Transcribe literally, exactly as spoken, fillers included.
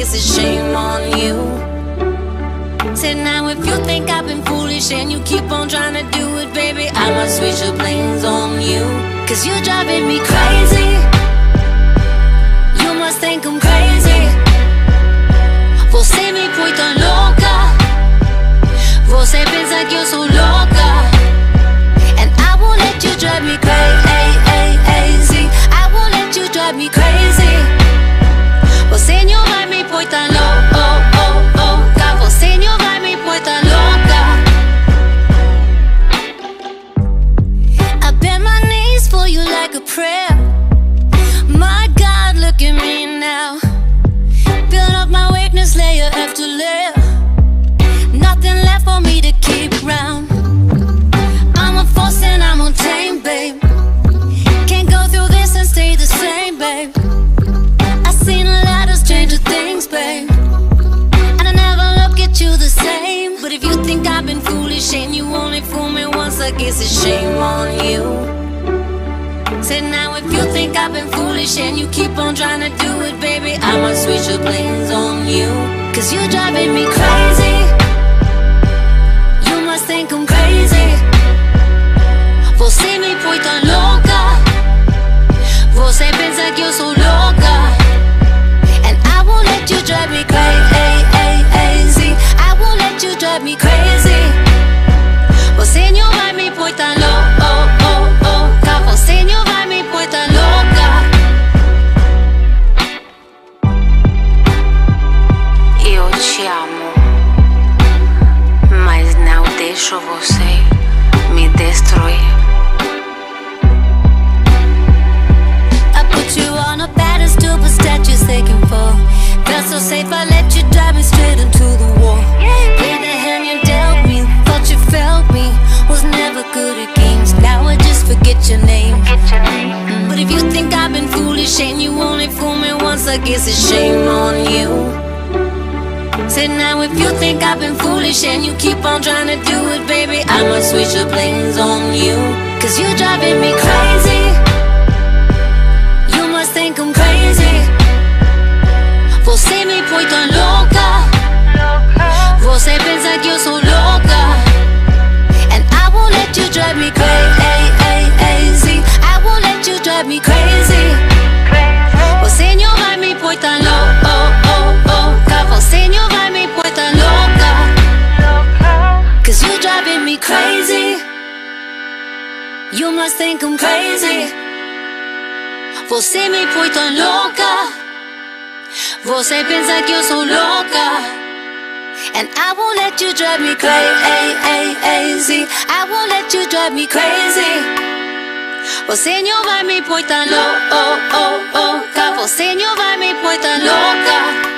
it's a shame on you. Said now if you think I've been foolish and you keep on trying to do it, baby, I must switch the blames on you. Cause you're driving me crazy. You must think I'm crazy. Você me põe tão louca. Você pensa que eu sou louca. And I won't let you drive me crazy. I won't let you drive me crazy. Você não vai me põe tão louca. Você não vai me põe tão louca. I bend my knees for you like a prayer. My God, look at me now. Build up my weakness layer after layer. Nothing left for me to keep round. I'm a force and I'm untamed, babe. Can't go through this and stay the same, babe. I've seen a lot of stranger things, babe. And I never look at you the same. But if you think I've been foolish and you only fool me once, I guess it's shame on you. Said now if you think I've been foolish and you keep on trying to do it, baby, I must switch the blames on you. Cause you're driving me crazy. You must think I'm crazy. Você me põe tão louca. Você pensa que eu sou louca. And I won't let you drive me crazy. I won't let you drive me crazy. Você não vai me põe tão louca. Você não vai me põe tão louca. Eu te amo, mas não deixo você me destruir. I put you on a pedestal, but statues they can fall. Felt so safe, I let you drive me straight into the wall. Play the hand you dealt me, thought you felt me. Was never good at games, now I just forget your name, forget your name. Mm-hmm. But if you think I've been foolish and you only fool me once, I guess it's shame on you. Said now if you think I've been foolish and you keep on trying to do it, baby, I must switch the blames on you. Cause you're driving me crazy. You must think I'm crazy. Você me põe tão louca. Você pensa que eu sou louca. I won't let you drive me crazy. I won't let you drive me crazy. Você não vai me pôr tão louca. Você não vai me pôr tão louca. Cause you're driving me crazy. You must think I'm crazy. Você me põe tão louca. Você pensa que eu sou louca. And I won't let you drive me crazy. I won't let you drive me crazy. Você não vai me pôr tão louca. Você não vai me pôr tão louca.